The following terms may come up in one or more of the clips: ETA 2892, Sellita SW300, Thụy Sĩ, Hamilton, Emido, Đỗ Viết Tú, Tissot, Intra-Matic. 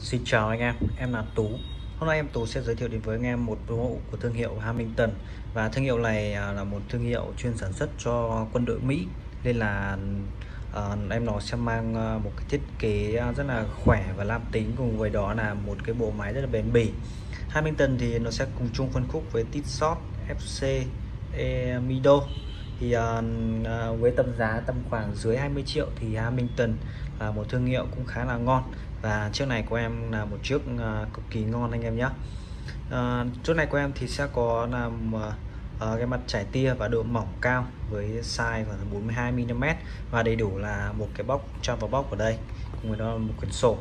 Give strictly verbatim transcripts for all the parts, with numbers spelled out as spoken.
Xin chào anh em, em là Tú. Hôm nay em Tú sẽ giới thiệu đến với anh em một mẫu của thương hiệu Hamilton. Và thương hiệu này là một thương hiệu chuyên sản xuất cho quân đội Mỹ. Nên là uh, em nó sẽ mang một cái thiết kế rất là khỏe và nam tính, cùng với đó là một cái bộ máy rất là bền bỉ. Hamilton thì nó sẽ cùng chung phân khúc với Tissot, ép xê, Emido. Thì uh, với tầm giá tầm khoảng dưới hai mươi triệu thì Hamilton là một thương hiệu cũng khá là ngon. Và chiếc này của em là một chiếc uh, cực kỳ ngon anh em nhé. Uh, chiếc này của em thì sẽ có làm uh, uh, cái mặt chải tia và độ mỏng cao với size khoảng bốn mươi hai mi li mét và đầy đủ là một cái bóc cho vào bóc ở đây, cùng với đó là một quyển sổ.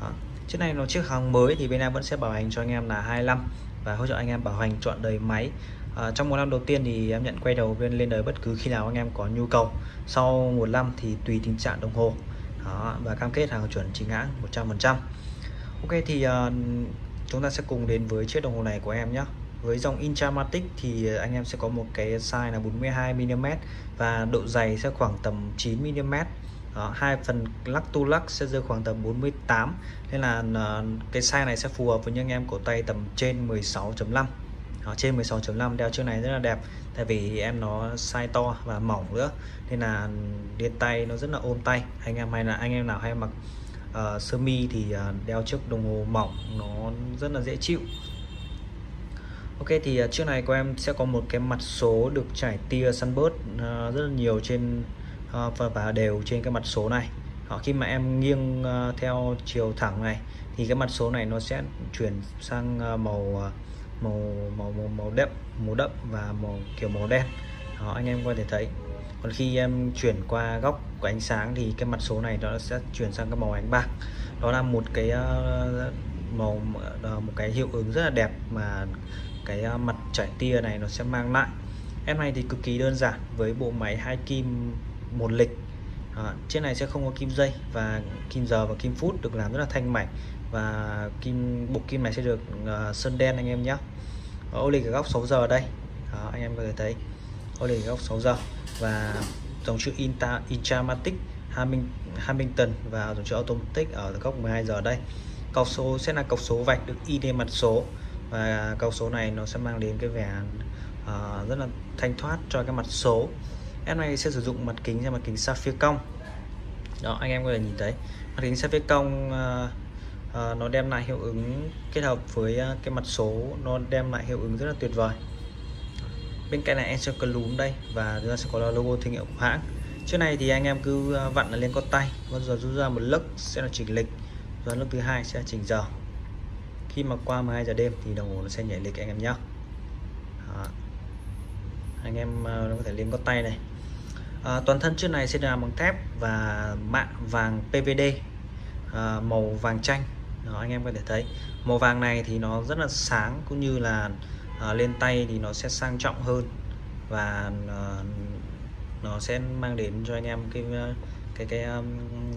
Đó. Chiếc này nó chiếc hàng mới thì bên em vẫn sẽ bảo hành cho anh em là hai năm và hỗ trợ anh em bảo hành trọn đời máy. À, trong một năm đầu tiên thì em nhận quay đầu bên lên đời bất cứ khi nào anh em có nhu cầu. Sau một năm thì tùy tình trạng đồng hồ. Đó, và cam kết hàng chuẩn chính hãng một trăm phần trăm. Ok thì uh, chúng ta sẽ cùng đến với chiếc đồng hồ này của em nhé. Với dòng Intra-Matic thì anh em sẽ có một cái size là bốn mươi hai mi li mét và độ dày sẽ khoảng tầm chín mi li mét. Đó, hai phần lắc tu lắc sẽ rơi khoảng tầm bốn mươi tám. Nên là uh, cái size này sẽ phù hợp với những em cổ tay tầm trên mười sáu chấm năm. Ở trên mười sáu chấm năm đeo chiếc này rất là đẹp, tại vì em nó size to và mỏng nữa nên là đến tay nó rất là ôm tay. Anh em hay là anh em nào hay mặc uh, sơ mi thì uh, đeo chiếc đồng hồ mỏng nó rất là dễ chịu. Ok thì uh, chiếc này của em sẽ có một cái mặt số được trải tia sunburst uh, rất là nhiều trên uh, và, và đều trên cái mặt số này. Đó, khi mà em nghiêng uh, theo chiều thẳng này thì cái mặt số này nó sẽ chuyển sang uh, màu uh, Màu, màu màu màu đậm màu đậm và màu kiểu màu đen. Đó, anh em có thể thấy. Còn khi em chuyển qua góc của ánh sáng thì cái mặt số này nó sẽ chuyển sang cái màu ánh bạc. Đó là một cái màu một cái hiệu ứng rất là đẹp mà cái mặt chải tia này nó sẽ mang lại. Em này thì cực kỳ đơn giản với bộ máy hai kim một lịch. Đó, chiếc này sẽ không có kim dây và kim giờ và kim phút, được làm rất là thanh mảnh. Và kim bộ kim này sẽ được uh, sơn đen anh em nhé. Ô lịch ở góc sáu giờ đây. Đó, anh em có thể thấy ô lịch ở góc sáu giờ. Và dòng chữ Intra, Intra-Matic, Hamilton và dòng chữ Automatic ở góc mười hai giờ đây. Cọc số sẽ là cọc số vạch được in lên mặt số. Và cọc số này nó sẽ mang đến cái vẻ uh, rất là thanh thoát cho cái mặt số. Em này sẽ sử dụng mặt kính ra mặt kính sapphire cong. Đó, anh em có thể nhìn thấy mặt kính sapphire cong uh, Uh, nó đem lại hiệu ứng kết hợp với uh, cái mặt số, nó đem lại hiệu ứng rất là tuyệt vời. Bên cạnh này em sẽ có lúm đây và chúng ta sẽ có logo thương hiệu của hãng. Trước này thì anh em cứ uh, vặn là lên con tay, rồi rút ra một lớp sẽ là chỉnh lịch, rồi lớp thứ hai sẽ chỉnh giờ. Khi mà qua mười hai giờ đêm thì đồng hồ nó sẽ nhảy lịch anh em nhé. Đó. Anh em uh, có thể lên con tay này. Uh, toàn thân trước này sẽ làm bằng thép và mạ vàng pê vê đê uh, màu vàng chanh. Đó, anh em có thể thấy màu vàng này thì nó rất là sáng, cũng như là uh, lên tay thì nó sẽ sang trọng hơn và uh, nó sẽ mang đến cho anh em cái cái cái um,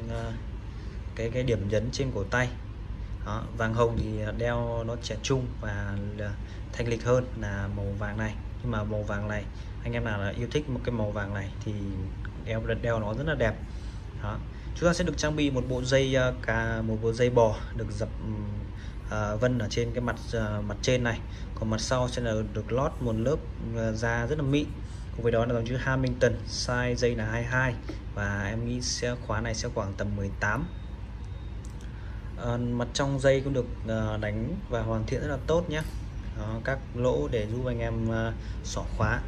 uh, cái cái điểm nhấn trên cổ tay. Đó, vàng hồng thì đeo nó trẻ trung và thanh lịch hơn là màu vàng này. Nhưng mà màu vàng này anh em nào là yêu thích một cái màu vàng này thì đeo đeo nó rất là đẹp. Đó. Chúng ta sẽ được trang bị một bộ dây cà một bộ dây bò được dập uh, vân ở trên cái mặt uh, mặt trên này, còn mặt sau sẽ là được lót một lớp uh, da rất là mịn, cùng với đó là dòng chữ Hamilton, size dây là hai mươi hai và em nghĩ sẽ khóa này sẽ khoảng tầm mười tám. Uh, mặt trong dây cũng được uh, đánh và hoàn thiện rất là tốt nhé. Đó, các lỗ để giúp anh em uh, xỏ khóa.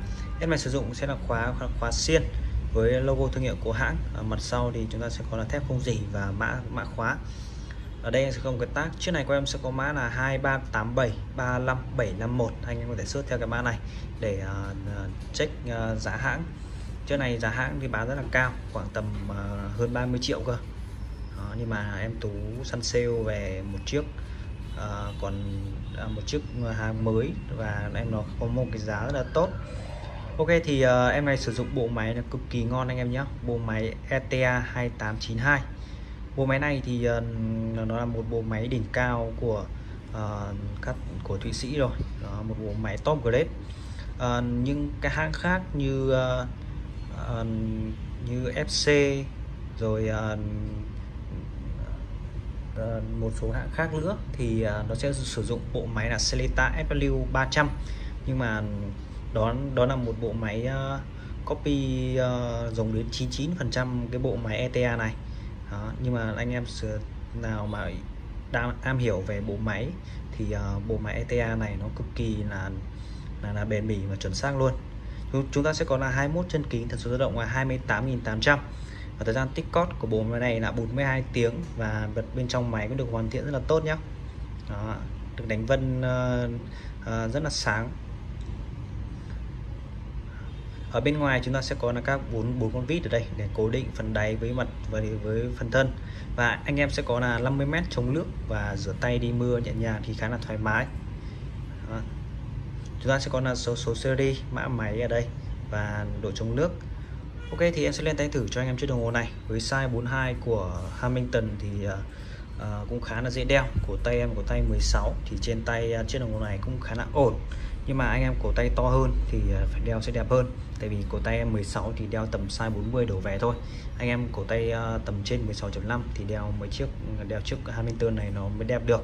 Em này sử dụng sẽ là khóa khóa xiên với logo thương hiệu của hãng. Ở mặt sau thì chúng ta sẽ có là thép không rỉ và mã mã khóa. Ở đây sẽ không cái tag. Chiếc này của em sẽ có mã là hai ba tám bảy ba năm bảy năm một. Anh em có thể search theo cái mã này để uh, check uh, giá hãng. Chiếc này giá hãng thì bán rất là cao, khoảng tầm uh, hơn ba mươi triệu cơ. Đó, nhưng mà em Tú săn sale về một chiếc uh, còn uh, một chiếc hàng mới và em nó có một cái giá rất là tốt. Ok thì uh, em này sử dụng bộ máy là cực kỳ ngon anh em nhé. Bộ máy E T A hai tám chín hai. Bộ máy này thì uh, nó là một bộ máy đỉnh cao của uh, các của Thụy Sĩ rồi. Đó, một bộ máy top grade. Uh, những cái hãng khác như uh, uh, như ép xê rồi uh, một số hãng khác nữa thì nó sẽ sử dụng bộ máy là Sellita S W ba trăm, nhưng mà đó đó là một bộ máy copy dùng đến chín mươi chín phần trăm cái bộ máy e tê a này đó. Nhưng mà anh em nào mà đang am hiểu về bộ máy thì bộ máy e tê a này nó cực kỳ là là, là bền bỉ và chuẩn xác luôn. Chúng ta sẽ có là hai mươi mốt chân kính, tần số dao động là hai mươi tám nghìn tám trăm và thời gian tích cót của bộ máy này là bốn mươi hai tiếng và vật bên trong máy cũng được hoàn thiện rất là tốt nhé. Đó, được đánh vân uh, uh, rất là sáng. Ở bên ngoài chúng ta sẽ có là các bốn bốn con vít ở đây để cố định phần đáy với mặt và với, với phần thân, và anh em sẽ có là năm mươi mét chống nước và rửa tay đi mưa nhẹ nhàng thì khá là thoải mái. Đó, chúng ta sẽ có là số số series, mã máy ở đây và độ chống nước. Ok, thì em sẽ lên tay thử cho anh em chiếc đồng hồ này với size bốn mươi hai của Hamilton thì uh, cũng khá là dễ đeo. Cổ tay em cổ tay mười sáu thì trên tay uh, chiếc đồng hồ này cũng khá là ổn, nhưng mà anh em cổ tay to hơn thì uh, phải đeo sẽ đẹp hơn, tại vì cổ tay em mười sáu thì đeo tầm size bốn mươi đổ về thôi. Anh em cổ tay uh, tầm trên mười sáu chấm năm thì đeo mấy chiếc đeo chiếc Hamilton này nó mới đẹp được.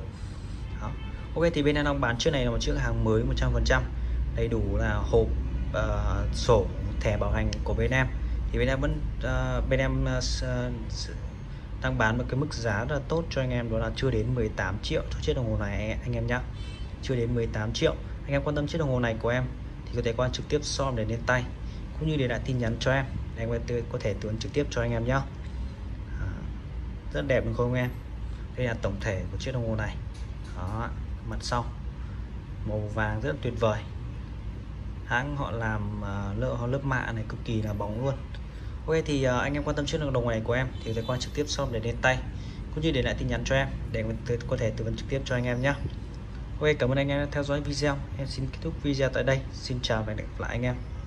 Đó. Ok, thì bên em đang bán chiếc này là một chiếc hàng mới một trăm phần trăm, đầy đủ là hộp, uh, sổ, thẻ bảo hành của bên em. Thì bên em vẫn uh, bên em uh, đang bán một cái mức giá rất là tốt cho anh em, đó là chưa đến mười tám triệu cho chiếc đồng hồ này anh em nhá. Chưa đến mười tám triệu. Anh em quan tâm chiếc đồng hồ này của em thì có thể qua trực tiếp shop để lên tay, cũng như để lại tin nhắn cho em. Em có thể tướng trực tiếp cho anh em nhá. À, rất đẹp đúng không em? Đây là tổng thể của chiếc đồng hồ này. Đó, mặt sau màu vàng rất là tuyệt vời. Hãng họ làm uh, lớp mạ này cực kỳ là bóng luôn. Ok, thì uh, anh em quan tâm chiếc đồng hồ này của em thì có thể qua trực tiếp shop để lên tay, cũng như để lại tin nhắn cho em để có thể tư vấn trực tiếp cho anh em nhé. Ok, cảm ơn anh em đã theo dõi video. Em xin kết thúc video tại đây. Xin chào và hẹn gặp lại anh em.